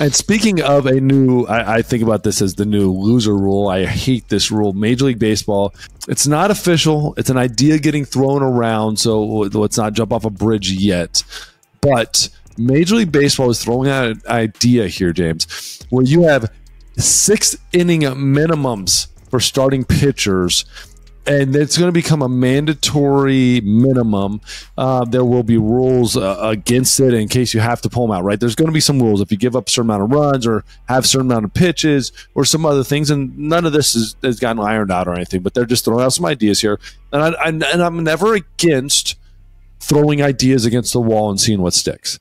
And speaking of a new, I think about this as the new loser rule. I hate this rule. Major League Baseball, it's not official. It's an idea getting thrown around, so let's not jump off a bridge yet. But Major League Baseball is throwing out an idea here, James, where you have 6-inning minimums for starting pitchers, and it's going to become a mandatory minimum. There will be rules against it in case you have to pull them out, right? There's going to be some rules if you give up a certain amount of runs or have a certain amount of pitches or some other things, and none of this has gotten ironed out or anything, but they're just throwing out some ideas here. And, I'm never against throwing ideas against the wall and seeing what sticks.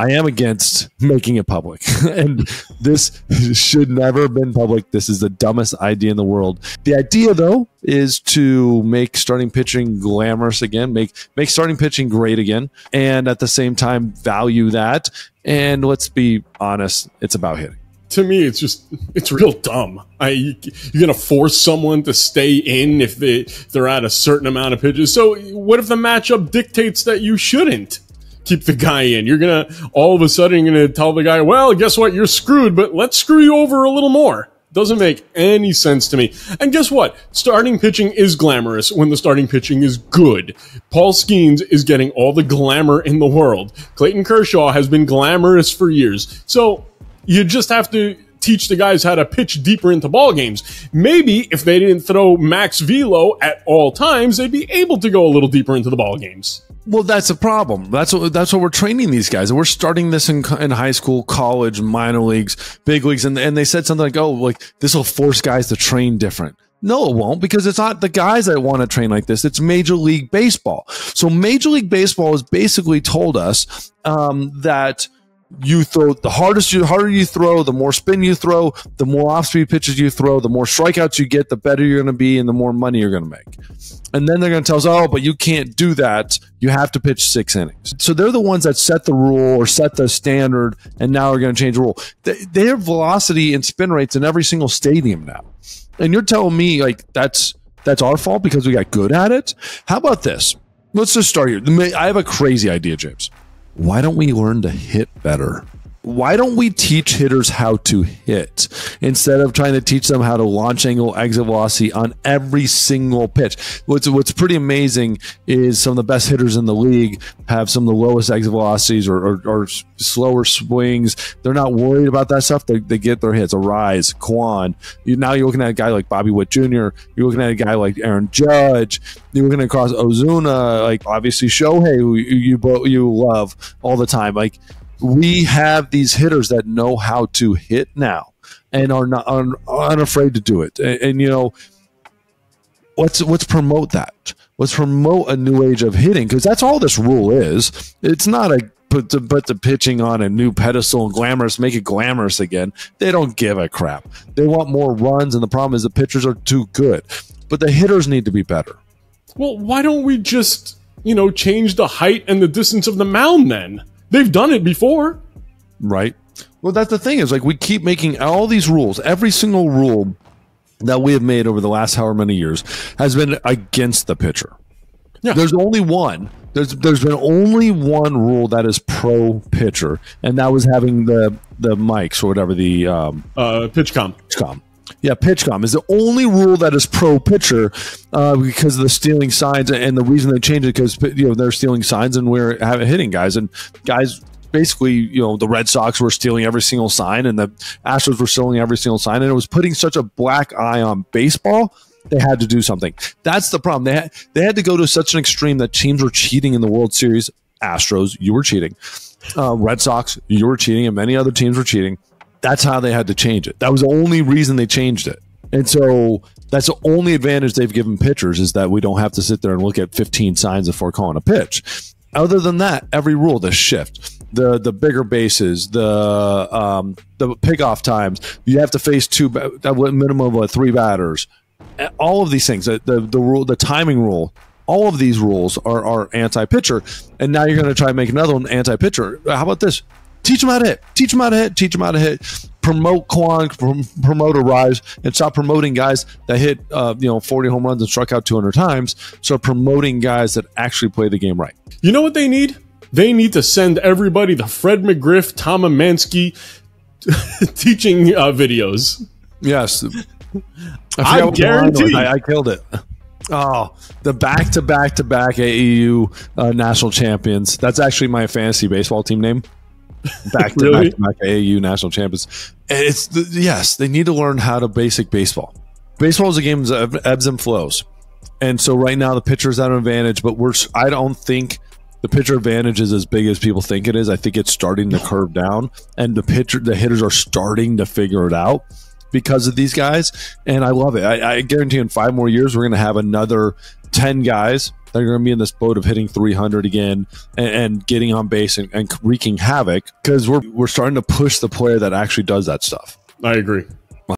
I am against making it public, and this should never have been public. This is the dumbest idea in the world. The idea, though, is to make starting pitching glamorous again, make starting pitching great again, and at the same time value that. And let's be honest, it's about hitting. To me, it's real dumb. You're going to force someone to stay in if they're at a certain amount of pitches. So what if the matchup dictates that you shouldn't keep the guy in? You're gonna all of a sudden tell the guy, well, guess what, you're screwed, but let's screw you over a little more. Doesn't make any sense to me. And guess what, starting pitching is glamorous when the starting pitching is good. Paul Skeens is getting all the glamour in the world. Clayton Kershaw has been glamorous for years. So you just have to teach the guys how to pitch deeper into ball games. Maybe if they didn't throw max velo at all times, they'd be able to go a little deeper into the ball games. Well, that's a problem. That's what we're training these guys. And we're starting this in high school, college, minor leagues, big leagues. And they said something like, oh, like this will force guys to train different. No, it won't, because it's not the guys that want to train like this. It's Major League Baseball. So Major League Baseball has basically told us that you throw the hardest, the harder you throw, the more spin you throw, the more off-speed pitches you throw, the more strikeouts you get, the better you're going to be, and the more money you're going to make. And then they're going to tell us, oh, but you can't do that. You have to pitch 6 innings. So they're the ones that set the rule or set the standard, and now are going to change the rule. They have velocity and spin rates in every single stadium now. And you're telling me, like, that's our fault because we got good at it? How about this? Let's just start here. I have a crazy idea, James. Why don't we learn to hit better? Why don't we teach hitters how to hit instead of trying to teach them how to launch angle, exit velocity on every single pitch? What's pretty amazing is some of the best hitters in the league have some of the lowest exit velocities or slower swings. They're not worried about that stuff. They get their hits. Arise, Kwan. Now you're looking at a guy like Bobby Witt Jr. You're looking at a guy like Aaron Judge. You're looking across Ozuna, like obviously Shohei, who you love all the time. Like, we have these hitters that know how to hit now and are not unafraid to do it. And you know, let's promote that. Let's promote a new age of hitting, because that's all this rule is. It's not a put the pitching on a new pedestal and glamorous, make it glamorous again. They don't give a crap. They want more runs, and the problem is the pitchers are too good. But the hitters need to be better. Well, why don't we just, you know, change the height and the distance of the mound then? They've done it before. Right. Well, that's the thing, is like we keep making all these rules. Every single rule that we have made over the last however many years has been against the pitcher. Yeah. There's only one. There's been only one rule that is pro pitcher, and that was having the mics or whatever, the PitchCom. PitchCom. Yeah, PitchCom is the only rule that is pro pitcher because of the stealing signs, and the reason they changed it because, you know, they're stealing signs and we're hitting guys, and guys basically, you know, the Red Sox were stealing every single sign and the Astros were stealing every single sign, and it was putting such a black eye on baseball. They had to do something. That's the problem. They had to go to such an extreme that teams were cheating in the World Series. Astros, you were cheating. Red Sox, you were cheating, and many other teams were cheating. That's how they had to change it. That was the only reason they changed it. And so that's the only advantage they've given pitchers, is that we don't have to sit there and look at 15 signs before calling a pitch. Other than that, every rule, the shift, the bigger bases, the pickoff times, you have to face a minimum of 3 batters. All of these things, the rule, the timing rule, all of these rules are anti-pitcher. And now you're going to try and make another one anti-pitcher. How about this? Teach them how to hit. Teach them how to hit. Teach them how to hit. Promote Kwan. Promote Arise, and stop promoting guys that hit 40 home runs and struck out 200 times. Start promoting guys that actually play the game right. You know what they need? They need to send everybody the Fred McGriff, Tom Amansky, teaching videos. Yes. I guarantee. I killed it. Oh, the back-to-back-to-back AAU national champions. That's actually my fantasy baseball team name. Back-to-back-to-back AAU national champions. And it's yes, they need to learn how to basic baseball. Baseball is a game of ebbs and flows. And so right now the pitcher's at an advantage, but I don't think the pitcher advantage is as big as people think it is. I think it's starting to curve down, and the hitters are starting to figure it out because of these guys, and I love it. I guarantee in 5 more years we're going to have another 10 guys that are going to be in this boat of hitting 300 again and getting on base and wreaking havoc because we're starting to push the player that actually does that stuff. I agree.